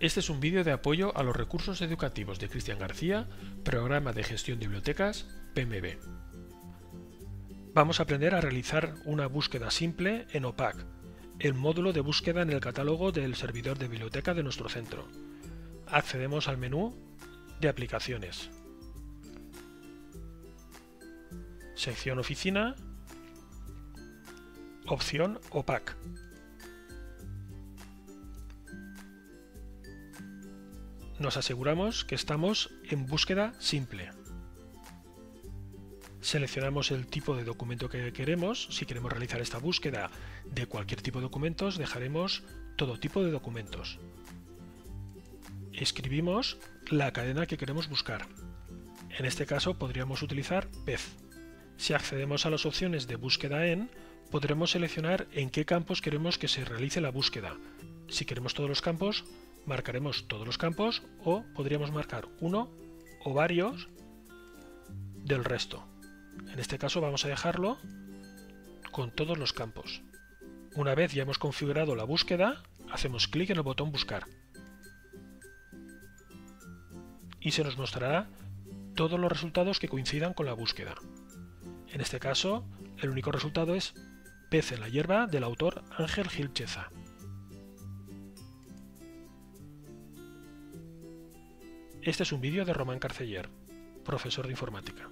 Este es un vídeo de apoyo a los recursos educativos de Cristian García, Programa de Gestión de Bibliotecas, PMB. Vamos a aprender a realizar una búsqueda simple en OPAC, el módulo de búsqueda en el catálogo del servidor de biblioteca de nuestro centro. Accedemos al menú de aplicaciones, sección oficina, opción OPAC. Nos aseguramos que estamos en búsqueda simple. Seleccionamos el tipo de documento que queremos. Si queremos realizar esta búsqueda de cualquier tipo de documentos, dejaremos todo tipo de documentos. Escribimos la cadena que queremos buscar. En este caso podríamos utilizar PEZ. Si accedemos a las opciones de búsqueda en, podremos seleccionar en qué campos queremos que se realice la búsqueda. Si queremos todos los campos, marcaremos todos los campos o podríamos marcar uno o varios del resto. En este caso vamos a dejarlo con todos los campos. Una vez ya hemos configurado la búsqueda, hacemos clic en el botón buscar y se nos mostrará todos los resultados que coincidan con la búsqueda. En este caso, el único resultado es Pez en la hierba del autor Ángel Gilcheza. Este es un vídeo de Román Carceller, profesor de informática.